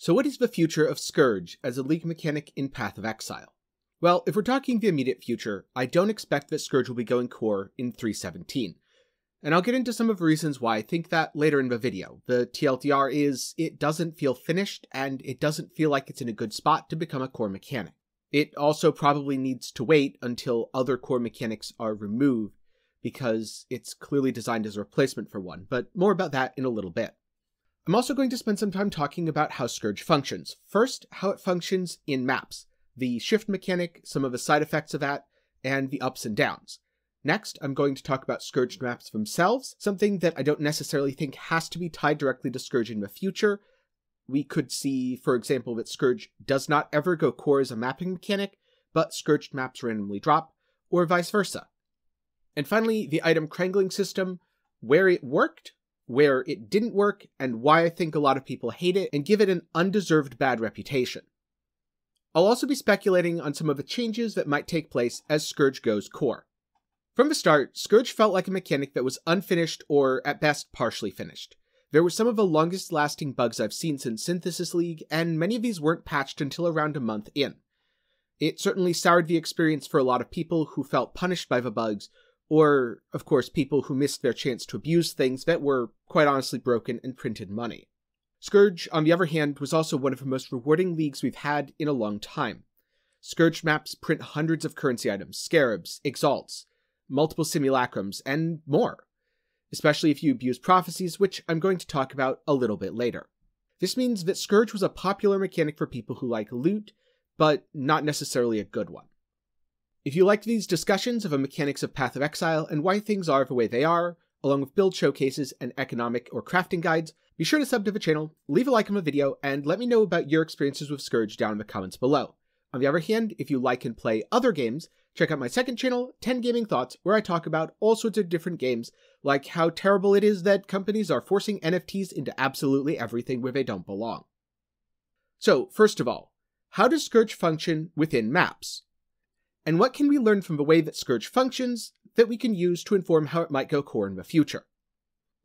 So what is the future of Scourge as a League mechanic in Path of Exile? Well, if we're talking the immediate future, I don't expect that Scourge will be going core in 3.17. And I'll get into some of the reasons why I think that later in the video. The TLDR is, it doesn't feel finished, and it doesn't feel like it's in a good spot to become a core mechanic. It also probably needs to wait until other core mechanics are removed, because it's clearly designed as a replacement for one, but more about that in a little bit. I'm also going to spend some time talking about how Scourge functions. First, how it functions in maps, the shift mechanic, some of the side effects of that, and the ups and downs. Next, I'm going to talk about Scourge maps themselves, something that I don't necessarily think has to be tied directly to Scourge in the future. We could see, for example, that Scourge does not ever go core as a mapping mechanic, but Scourged maps randomly drop, or vice versa. And finally, the item crangling system, where it worked, where it didn't work, and why I think a lot of people hate it and give it an undeserved bad reputation. I'll also be speculating on some of the changes that might take place as Scourge goes core. From the start, Scourge felt like a mechanic that was unfinished or, at best, partially finished. There were some of the longest-lasting bugs I've seen since Synthesis League, and many of these weren't patched until around a month in. It certainly soured the experience for a lot of people who felt punished by the bugs, or, of course, people who missed their chance to abuse things that were, quite honestly, broken and printed money. Scourge, on the other hand, was also one of the most rewarding leagues we've had in a long time. Scourge maps print hundreds of currency items, scarabs, exalts, multiple simulacrums, and more, especially if you abuse prophecies, which I'm going to talk about a little bit later. This means that Scourge was a popular mechanic for people who like loot, but not necessarily a good one. If you liked these discussions of the mechanics of Path of Exile and why things are the way they are, along with build showcases and economic or crafting guides, be sure to sub to the channel, leave a like on the video, and let me know about your experiences with Scourge down in the comments below. On the other hand, if you like and play other games, check out my second channel, 10 Gaming Thoughts, where I talk about all sorts of different games, like how terrible it is that companies are forcing NFTs into absolutely everything where they don't belong. So, first of all, how does Scourge function within maps? And what can we learn from the way that Scourge functions that we can use to inform how it might go core in the future?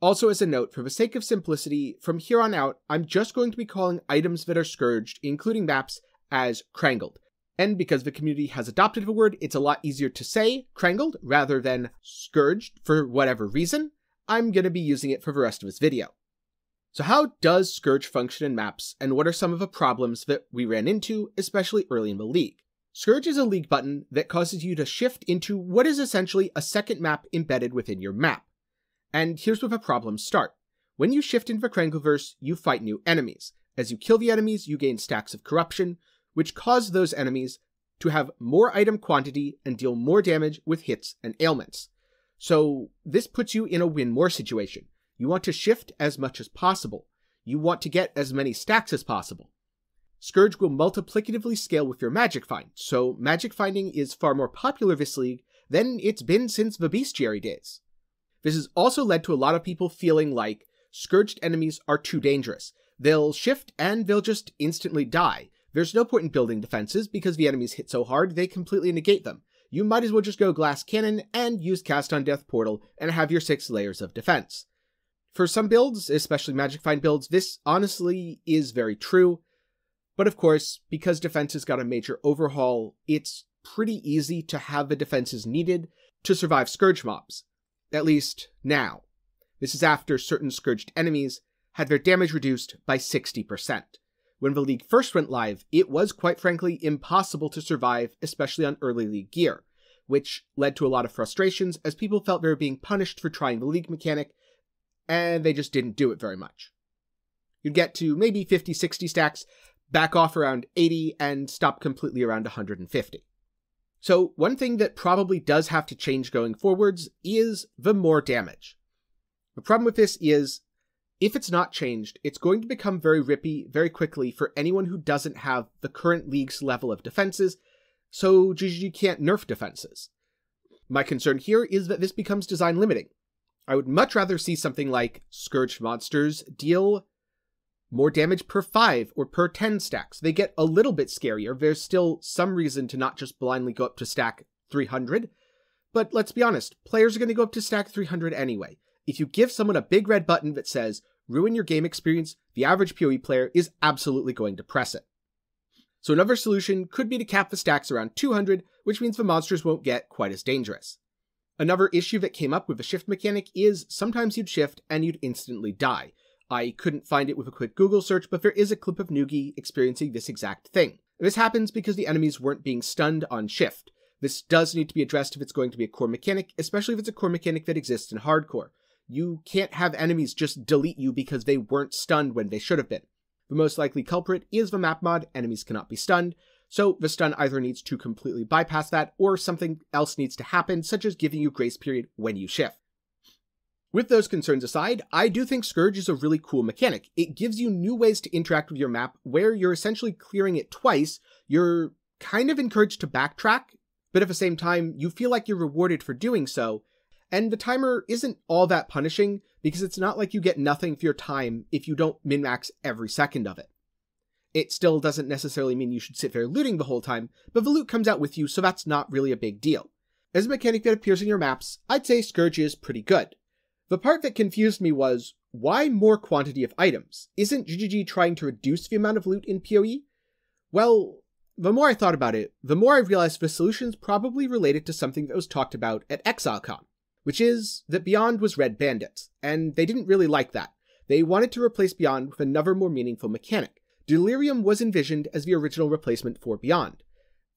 Also, as a note, for the sake of simplicity, from here on out, I'm just going to be calling items that are Scourged, including maps, as Crangled. And because the community has adopted the word, it's a lot easier to say Crangled rather than Scourged for whatever reason. I'm going to be using it for the rest of this video. So how does Scourge function in maps, and what are some of the problems that we ran into, especially early in the league? Scourge is a league button that causes you to shift into what is essentially a second map embedded within your map. And here's where the problems start. When you shift into the Krangleverse, you fight new enemies. As you kill the enemies, you gain stacks of corruption, which cause those enemies to have more item quantity and deal more damage with hits and ailments. So this puts you in a win-more situation. You want to shift as much as possible. You want to get as many stacks as possible. Scourge will multiplicatively scale with your magic find, so magic finding is far more popular this league than it's been since the Bestiary days. This has also led to a lot of people feeling like Scourged enemies are too dangerous. They'll shift and they'll just instantly die. There's no point in building defenses because the enemies hit so hard they completely negate them. You might as well just go Glass Cannon and use Cast on Death Portal and have your 6 layers of defense. For some builds, especially magic find builds, this honestly is very true. But of course, because defense has got a major overhaul, it's pretty easy to have the defenses needed to survive Scourge mobs. At least, now. This is after certain Scourged enemies had their damage reduced by 60%. When the league first went live, it was quite frankly impossible to survive, especially on early league gear, which led to a lot of frustrations as people felt they were being punished for trying the league mechanic, and they just didn't do it very much. You'd get to maybe 50-60 stacks, back off around 80, and stop completely around 150. So one thing that probably does have to change going forwards is the more damage. The problem with this is, if it's not changed, it's going to become very rippy very quickly for anyone who doesn't have the current league's level of defenses, so GGG can't nerf defenses. My concern here is that this becomes design limiting. I would much rather see something like Scourge monsters deal more damage per 5 or per 10 stacks. They get a little bit scarier. There's still some reason to not just blindly go up to stack 300. But let's be honest, players are going to go up to stack 300 anyway. If you give someone a big red button that says, ruin your game experience, the average PoE player is absolutely going to press it. So another solution could be to cap the stacks around 200, which means the monsters won't get quite as dangerous. Another issue that came up with the shift mechanic is sometimes you'd shift and you'd instantly die. I couldn't find it with a quick Google search, but there is a clip of Noogie experiencing this exact thing. This happens because the enemies weren't being stunned on shift. This does need to be addressed if it's going to be a core mechanic, especially if it's a core mechanic that exists in hardcore. You can't have enemies just delete you because they weren't stunned when they should have been. The most likely culprit is the map mod, enemies cannot be stunned, so the stun either needs to completely bypass that, or something else needs to happen, such as giving you grace period when you shift. With those concerns aside, I do think Scourge is a really cool mechanic. It gives you new ways to interact with your map, where you're essentially clearing it twice, you're kind of encouraged to backtrack, but at the same time, you feel like you're rewarded for doing so, and the timer isn't all that punishing, because it's not like you get nothing for your time if you don't min-max every second of it. It still doesn't necessarily mean you should sit there looting the whole time, but the loot comes out with you, so that's not really a big deal. As a mechanic that appears in your maps, I'd say Scourge is pretty good. The part that confused me was, why more quantity of items? Isn't GGG trying to reduce the amount of loot in PoE? Well, the more I thought about it, the more I realized the solution's probably related to something that was talked about at ExileCon, which is that Beyond was Red Bandits, and they didn't really like that. They wanted to replace Beyond with another more meaningful mechanic. Delirium was envisioned as the original replacement for Beyond.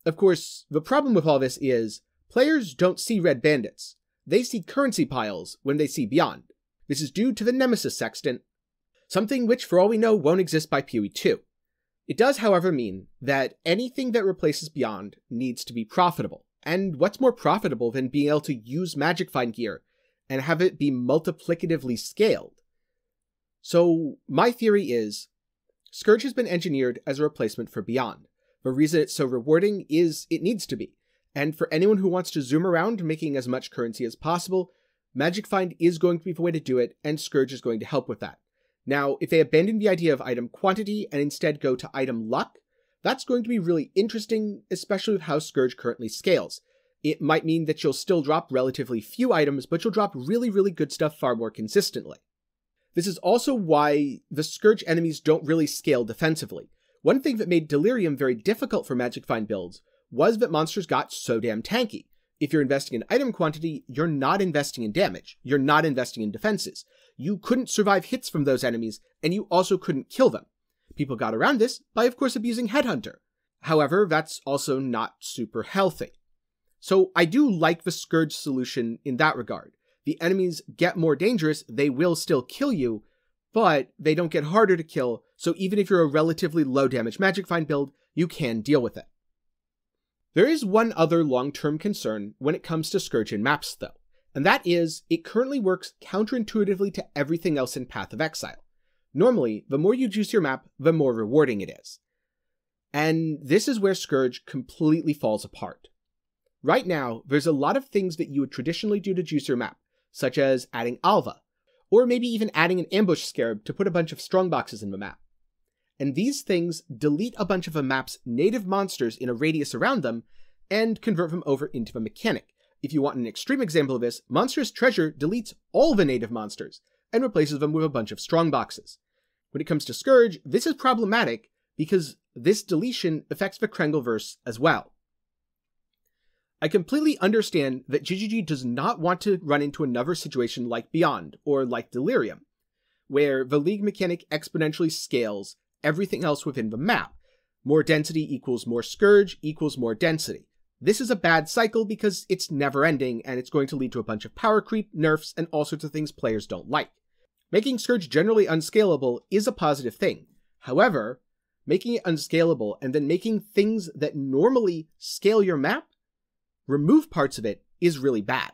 Of course, the problem with all this is, players don't see Red Bandits. They see currency piles when they see Beyond. This is due to the Nemesis Sextant, something which for all we know won't exist by PoE 2. It does, however, mean that anything that replaces Beyond needs to be profitable. And what's more profitable than being able to use Magic Find gear and have it be multiplicatively scaled? So my theory is, Scourge has been engineered as a replacement for Beyond. The reason it's so rewarding is it needs to be. And for anyone who wants to zoom around making as much currency as possible, Magic Find is going to be the way to do it, and Scourge is going to help with that. Now, if they abandon the idea of item quantity and instead go to item luck, that's going to be really interesting, especially with how Scourge currently scales. It might mean that you'll still drop relatively few items, but you'll drop really, really good stuff far more consistently. This is also why the Scourge enemies don't really scale defensively. One thing that made Delirium very difficult for Magic Find builds was that monsters got so damn tanky. If you're investing in item quantity, you're not investing in damage. You're not investing in defenses. You couldn't survive hits from those enemies, and you also couldn't kill them. People got around this by, of course, abusing Headhunter. However, that's also not super healthy. So I do like the Scourge solution in that regard. The enemies get more dangerous, they will still kill you, but they don't get harder to kill, so even if you're a relatively low damage Magic Find build, you can deal with it. There is one other long-term concern when it comes to Scourge in maps, though, and that is it currently works counterintuitively to everything else in Path of Exile. Normally, the more you juice your map, the more rewarding it is. And this is where Scourge completely falls apart. Right now, there's a lot of things that you would traditionally do to juice your map, such as adding Alva, or maybe even adding an Ambush Scarab to put a bunch of strongboxes in the map. And these things delete a bunch of a map's native monsters in a radius around them, and convert them over into a mechanic. If you want an extreme example of this, Monstrous Treasure deletes all the native monsters, and replaces them with a bunch of strongboxes. When it comes to Scourge, this is problematic because this deletion affects the Krangleverse as well. I completely understand that GGG does not want to run into another situation like Beyond, or like Delirium, where the League mechanic exponentially scales everything else within the map. More density equals more Scourge equals more density. This is a bad cycle because it's never-ending, and it's going to lead to a bunch of power creep, nerfs, and all sorts of things players don't like. Making Scourge generally unscalable is a positive thing. However, making it unscalable and then making things that normally scale your map remove parts of it is really bad.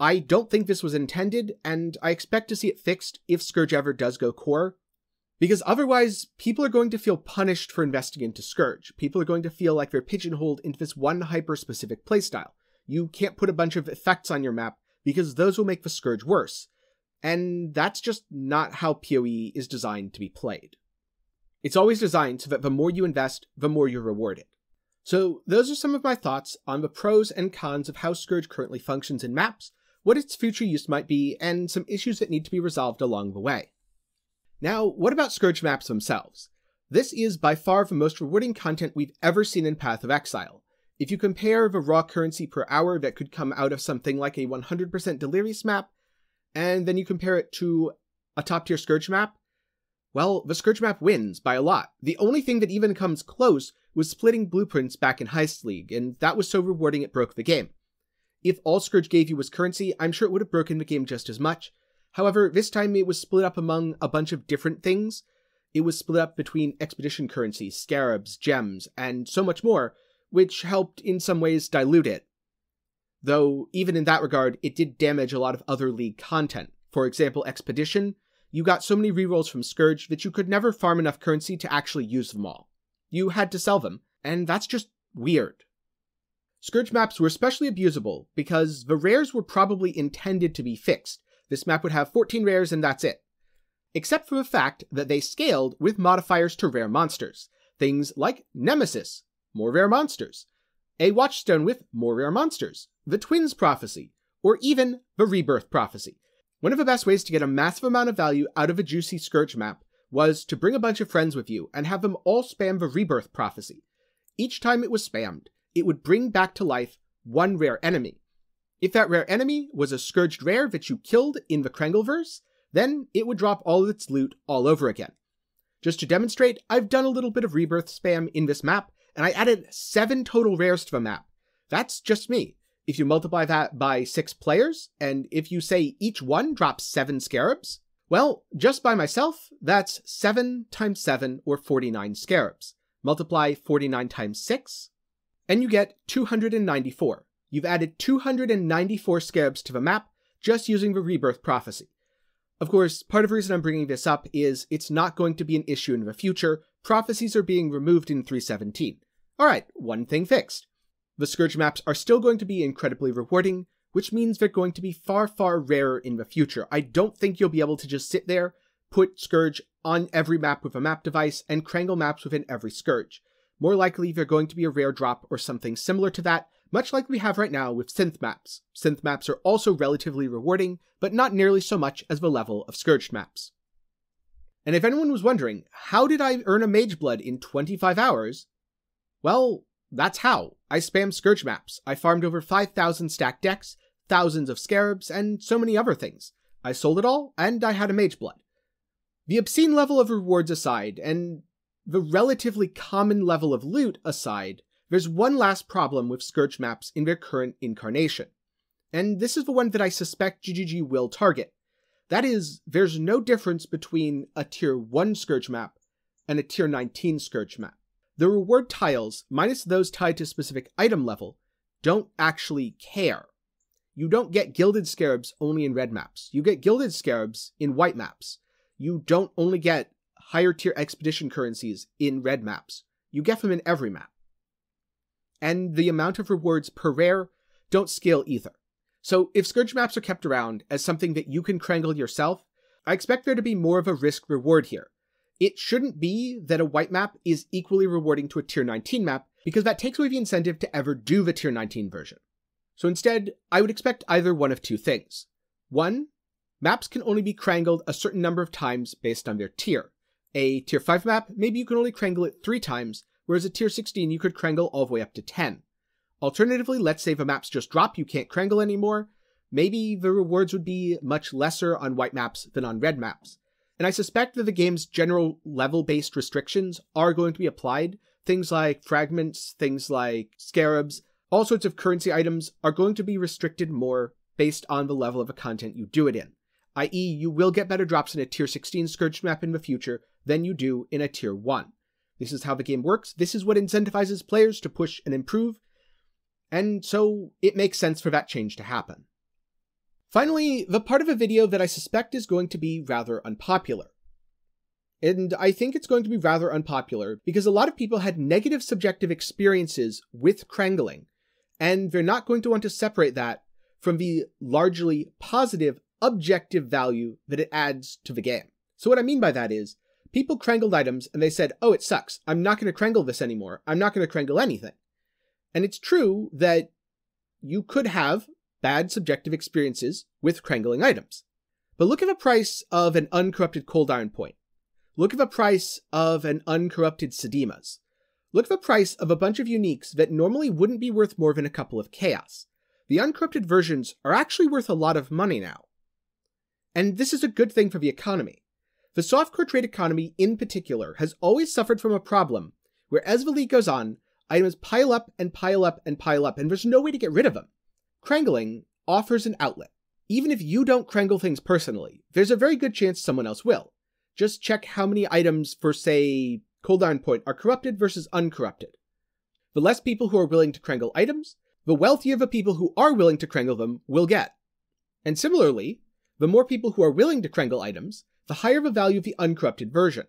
I don't think this was intended, and I expect to see it fixed if Scourge ever does go core, because otherwise people are going to feel punished for investing into Scourge. People are going to feel like they're pigeonholed into this one hyper-specific playstyle. You can't put a bunch of effects on your map because those will make the Scourge worse. And that's just not how PoE is designed to be played. It's always designed so that the more you invest, the more you're rewarded. So those are some of my thoughts on the pros and cons of how Scourge currently functions in maps, what its future use might be, and some issues that need to be resolved along the way. Now, what about Scourge maps themselves? This is by far the most rewarding content we've ever seen in Path of Exile. If you compare the raw currency per hour that could come out of something like a 100% Delirious map, and then you compare it to a top-tier Scourge map, well, the Scourge map wins by a lot. The only thing that even comes close was splitting blueprints back in Heist League, and that was so rewarding it broke the game. If all Scourge gave you was currency, I'm sure it would have broken the game just as much. However, this time it was split up among a bunch of different things. It was split up between Expedition currency, scarabs, gems, and so much more, which helped in some ways dilute it. Though, even in that regard, it did damage a lot of other League content. For example, Expedition, you got so many rerolls from Scourge that you could never farm enough currency to actually use them all. You had to sell them, and that's just weird. Scourge maps were especially abusable because the rares were probably intended to be fixed. This map would have 14 rares and that's it. Except for the fact that they scaled with modifiers to rare monsters. Things like Nemesis, more rare monsters, a Watchstone with more rare monsters, the Twins prophecy, or even the Rebirth prophecy. One of the best ways to get a massive amount of value out of a juicy Scourge map was to bring a bunch of friends with you and have them all spam the Rebirth prophecy. Each time it was spammed, it would bring back to life one rare enemy. If that rare enemy was a Scourged rare that you killed in the Krangleverse, then it would drop all of its loot all over again. Just to demonstrate, I've done a little bit of Rebirth spam in this map, and I added 7 total rares to the map. That's just me. If you multiply that by 6 players, and if you say each one drops 7 scarabs, well, just by myself, that's 7 times 7, or 49 scarabs. Multiply 49 times 6, and you get 294. You've added 294 scarabs to the map just using the Rebirth prophecy. Of course, part of the reason I'm bringing this up is it's not going to be an issue in the future. Prophecies are being removed in 3.17. Alright, one thing fixed. The Scourge maps are still going to be incredibly rewarding, which means they're going to be far, far rarer in the future. I don't think you'll be able to just sit there, put Scourge on every map with a map device, and Krangle maps within every Scourge. More likely, they're going to be a rare drop or something similar to that, much like we have right now with Synth maps. Synth maps are also relatively rewarding, but not nearly so much as the level of Scourged maps. And if anyone was wondering, how did I earn a Mageblood in 25 hours? Well, that's how. I spammed Scourge maps. I farmed over 5,000 stacked decks, thousands of scarabs, and so many other things. I sold it all, and I had a Mageblood. The obscene level of rewards aside, and the relatively common level of loot aside, there's one last problem with Scourge maps in their current incarnation, and this is the one that I suspect GGG will target. That is, there's no difference between a Tier 1 Scourge map and a Tier 19 Scourge map. The reward tiles, minus those tied to specific item level, don't actually care. You don't get Gilded Scarabs only in red maps. You get Gilded Scarabs in white maps. You don't only get higher tier Expedition currencies in red maps. You get them in every map. And the amount of rewards per rare don't scale either. So if Scourge maps are kept around as something that you can Krangle yourself, I expect there to be more of a risk-reward here. It shouldn't be that a white map is equally rewarding to a Tier 19 map, because that takes away the incentive to ever do the Tier 19 version. So instead, I would expect either one of two things. One, maps can only be Krangled a certain number of times based on their tier. A Tier 5 map, maybe you can only Krangle it 3 times, whereas at tier 16 you could Krangle all the way up to 10. Alternatively, let's say the maps just drop, you can't Krangle anymore, maybe the rewards would be much lesser on white maps than on red maps. And I suspect that the game's general level-based restrictions are going to be applied. Things like fragments, things like scarabs, all sorts of currency items are going to be restricted more based on the level of the content you do it in. i.e. you will get better drops in a tier 16 Scourge map in the future than you do in a tier 1. This is how the game works, this is what incentivizes players to push and improve, and so it makes sense for that change to happen. Finally, the part of a video that I suspect is going to be rather unpopular. And I think it's going to be rather unpopular because a lot of people had negative subjective experiences with Krangling, and they're not going to want to separate that from the largely positive objective value that it adds to the game. So what I mean by that is, people Krangled items and they said, oh, it sucks, I'm not going to Krangle this anymore, I'm not going to Krangle anything. And it's true that you could have bad subjective experiences with Krangling items. But look at the price of an uncorrupted Cold Iron Point. Look at the price of an uncorrupted Sedimas. Look at the price of a bunch of uniques that normally wouldn't be worth more than a couple of chaos. The uncorrupted versions are actually worth a lot of money now. And this is a good thing for the economy. The softcore trade economy in particular has always suffered from a problem where as the league goes on, items pile up and pile up and pile up, and there's no way to get rid of them. Krangling offers an outlet. Even if you don't Krangle things personally, there's a very good chance someone else will. Just check how many items for, say, Cold Iron Point are corrupted versus uncorrupted. The less people who are willing to Krangle items, the wealthier the people who are willing to Krangle them will get. And similarly, the more people who are willing to Krangle items, the higher the value of the uncorrupted version.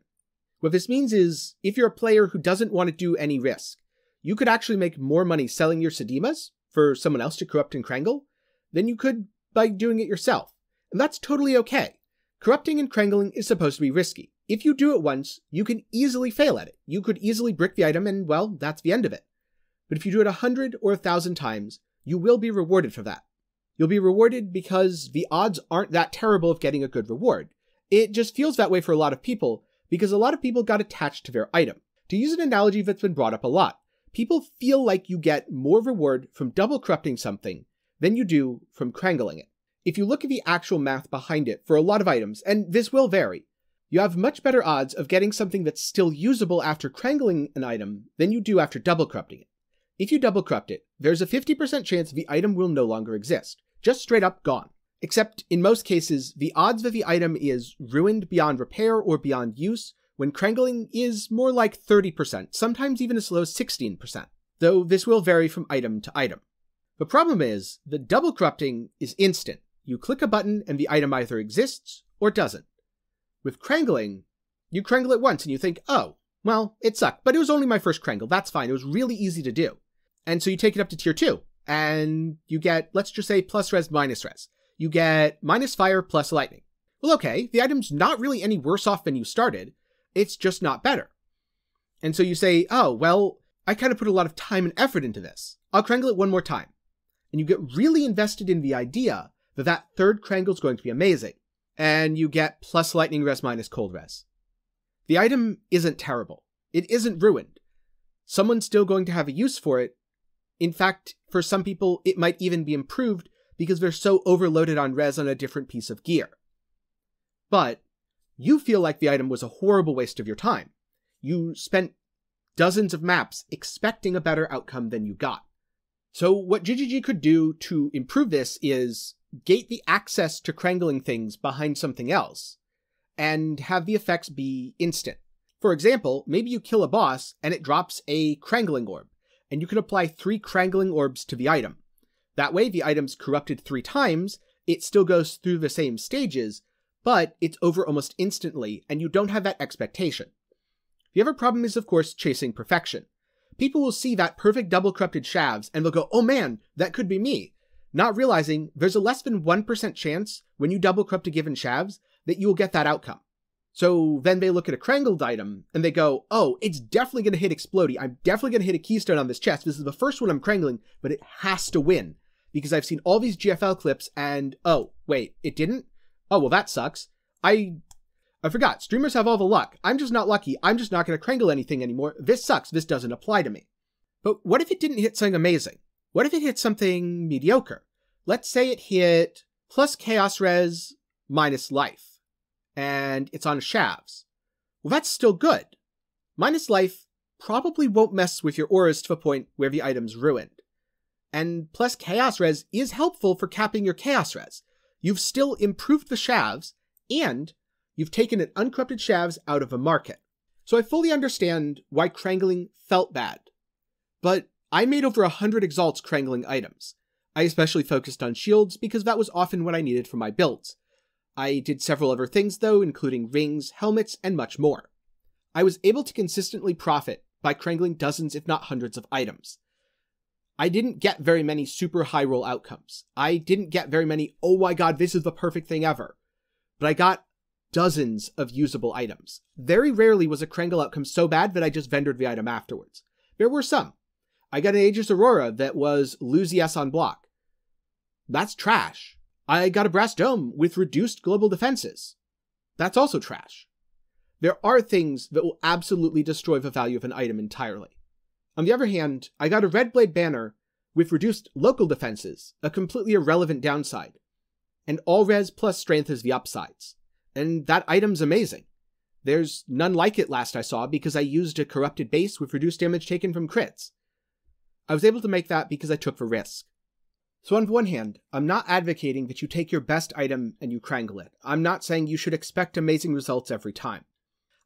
What this means is, if you're a player who doesn't want to do any risk, you could actually make more money selling your Sedimas for someone else to corrupt and Krangle than you could by doing it yourself. And that's totally okay. Corrupting and Krangling is supposed to be risky. If you do it once, you can easily fail at it. You could easily brick the item and, well, that's the end of it. But if you do it 100 or 1,000 times, you will be rewarded for that. You'll be rewarded because the odds aren't that terrible of getting a good reward. It just feels that way for a lot of people because a lot of people got attached to their item. To use an analogy that's been brought up a lot, people feel like you get more reward from double corrupting something than you do from Krangling it. If you look at the actual math behind it for a lot of items, and this will vary, you have much better odds of getting something that's still usable after Krangling an item than you do after double corrupting it. If you double corrupt it, there's a 50% chance the item will no longer exist, just straight up gone. Except in most cases, the odds that the item is ruined beyond repair or beyond use when Krangling is more like 30%, sometimes even as low as 16%, though this will vary from item to item. The problem is, the double corrupting is instant. You click a button and the item either exists or doesn't. With Krangling, you Krangle it once and you think, oh, well, it sucked, but it was only my first Krangle, that's fine, it was really easy to do. And so you take it up to tier 2, and you get, let's just say, plus res, minus res. You get minus fire, plus lightning. Well, okay, the item's not really any worse off than you started, it's just not better. And so you say, oh, well, I kind of put a lot of time and effort into this. I'll Krangle it one more time. And you get really invested in the idea that that third Krangle's going to be amazing. And you get plus lightning res minus cold res. The item isn't terrible. It isn't ruined. Someone's still going to have a use for it. In fact, for some people, it might even be improved because they're so overloaded on res on a different piece of gear. But you feel like the item was a horrible waste of your time. You spent dozens of maps expecting a better outcome than you got. So what GGG could do to improve this is gate the access to Krangling things behind something else, and have the effects be instant. For example, maybe you kill a boss and it drops a Krangling orb, and you can apply 3 Krangling orbs to the item. That way the item's corrupted 3 times, it still goes through the same stages, but it's over almost instantly, and you don't have that expectation. The other problem is, of course, chasing perfection. People will see that perfect double-corrupted Shavs, and they'll go, oh man, that could be me, not realizing there's a less than 1% chance when you double-corrupt a given Shavs that you will get that outcome. So then they look at a Krangled item, and they go, oh, it's definitely going to hit Explodey, I'm definitely going to hit a Keystone on this chest, this is the first one I'm Krangling, but it has to win, because I've seen all these GFL clips, and oh, wait, it didn't? Oh, well, that sucks. I forgot. Streamers have all the luck. I'm just not lucky. I'm just not going to Krangle anything anymore. This sucks. This doesn't apply to me. But what if it didn't hit something amazing? What if it hit something mediocre? Let's say it hit plus chaos res minus life, and it's on Shavs. Well, that's still good. Minus life probably won't mess with your auras to the point where the item's ruined. And plus chaos res is helpful for capping your chaos res. You've still improved the Shavs, and you've taken an uncorrupted Shavs out of a market. So I fully understand why Krangling felt bad. But I made over 100 Exalts Krangling items. I especially focused on shields because that was often what I needed for my builds. I did several other things though, including rings, helmets, and much more. I was able to consistently profit by Krangling dozens if not hundreds of items. I didn't get very many super high roll outcomes. I didn't get very many, oh my god, this is the perfect thing ever. But I got dozens of usable items. Very rarely was a Krangle outcome so bad that I just vendored the item afterwards. There were some. I got an Aegis Aurora that was lose ES on block. That's trash. I got a Brass Dome with reduced global defenses. That's also trash. There are things that will absolutely destroy the value of an item entirely. On the other hand, I got a Red Blade Banner with reduced local defenses, a completely irrelevant downside, and all res plus strength is the upsides. And that item's amazing. There's none like it last I saw because I used a corrupted base with reduced damage taken from crits. I was able to make that because I took the risk. So on the one hand, I'm not advocating that you take your best item and you crangle it. I'm not saying you should expect amazing results every time.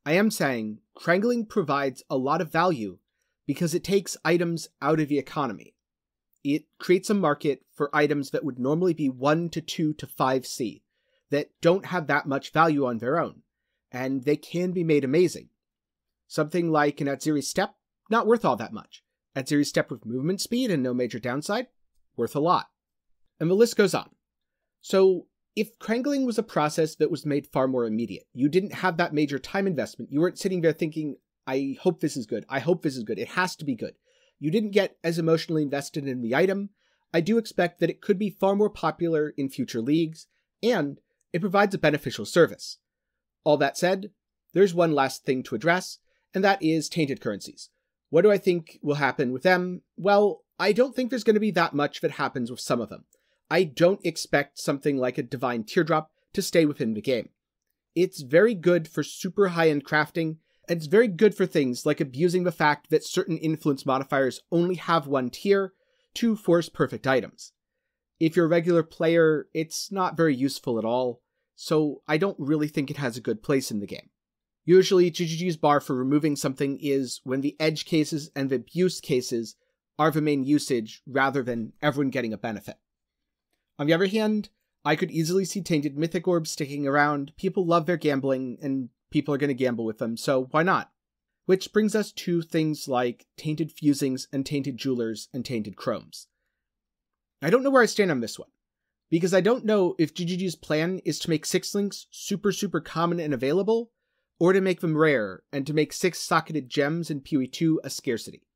I am saying crangling provides a lot of value because it takes items out of the economy. It creates a market for items that would normally be 1 to 2 to 5C that don't have that much value on their own, and they can be made amazing. Something like an Atziri Step, not worth all that much. Atziri Step with movement speed and no major downside, worth a lot. And the list goes on. So if crangling was a process that was made far more immediate, you didn't have that major time investment, you weren't sitting there thinking, I hope this is good, I hope this is good, it has to be good. You didn't get as emotionally invested in the item. I do expect that it could be far more popular in future leagues, and it provides a beneficial service. All that said, there's one last thing to address, and that is tainted currencies. What do I think will happen with them? Well, I don't think there's going to be that much that happens with some of them. I don't expect something like a Divine Teardrop to stay within the game. It's very good for super high-end crafting, and it's very good for things like abusing the fact that certain influence modifiers only have one tier to force perfect items. If you're a regular player, it's not very useful at all, so I don't really think it has a good place in the game. Usually, GGG's bar for removing something is when the edge cases and the abuse cases are the main usage rather than everyone getting a benefit. On the other hand, I could easily see tainted mythic orbs sticking around. People love their gambling, and people are going to gamble with them, so why not? Which brings us to things like tainted fusings and tainted jewelers and tainted chromes. I don't know where I stand on this one, because I don't know if GGG's plan is to make sixlinks super common and available, or to make them rare and to make 6-socketed gems in PoE 2 a scarcity.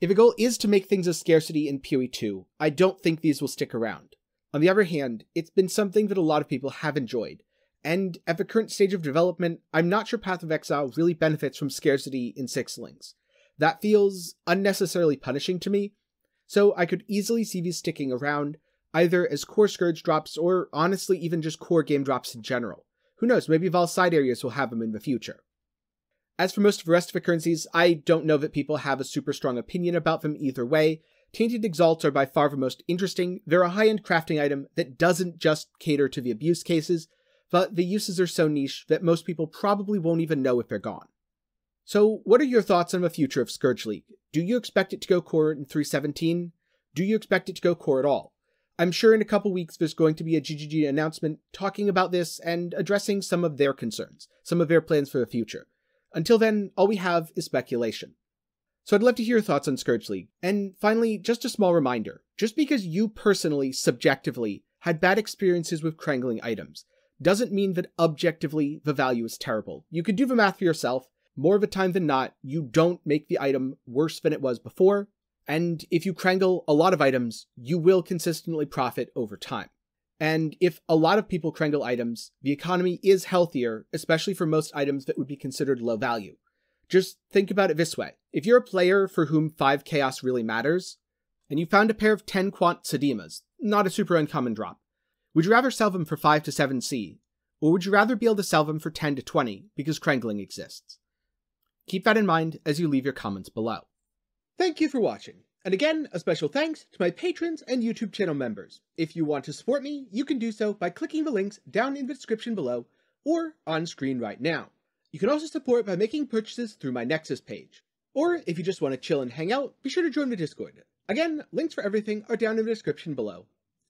If the goal is to make things a scarcity in PoE 2, I don't think these will stick around. On the other hand, it's been something that a lot of people have enjoyed, and at the current stage of development, I'm not sure Path of Exile really benefits from scarcity in sixlings. That feels unnecessarily punishing to me, so I could easily see these sticking around, either as core Scourge drops or honestly even just core game drops in general. Who knows, maybe Vaal side areas will have them in the future. As for most of the rest of the currencies, I don't know that people have a super strong opinion about them either way. Tainted Exalts are by far the most interesting. They're a high-end crafting item that doesn't just cater to the abuse cases, but the uses are so niche that most people probably won't even know if they're gone. So what are your thoughts on the future of Scourge League? Do you expect it to go core in 3.17? Do you expect it to go core at all? I'm sure in a couple weeks there's going to be a GGG announcement talking about this and addressing some of their concerns, some of their plans for the future. Until then, all we have is speculation. So I'd love to hear your thoughts on Scourge League. And finally, just a small reminder, just because you personally, subjectively, had bad experiences with crangling items, doesn't mean that objectively the value is terrible. You can do the math for yourself. More of the time than not, you don't make the item worse than it was before, and if you crangle a lot of items, you will consistently profit over time. And if a lot of people crangle items, the economy is healthier, especially for most items that would be considered low value. Just think about it this way. If you're a player for whom 5 chaos really matters, and you found a pair of 10 quant Sedimas, not a super uncommon drop, would you rather sell them for 5 to 7C, or would you rather be able to sell them for 10 to 20 because crangling exists? Keep that in mind as you leave your comments below. Thank you for watching, and again, a special thanks to my patrons and YouTube channel members. If you want to support me, you can do so by clicking the links down in the description below or on screen right now. You can also support by making purchases through my Nexus page. Or, if you just want to chill and hang out, be sure to join the Discord. Again, links for everything are down in the description below.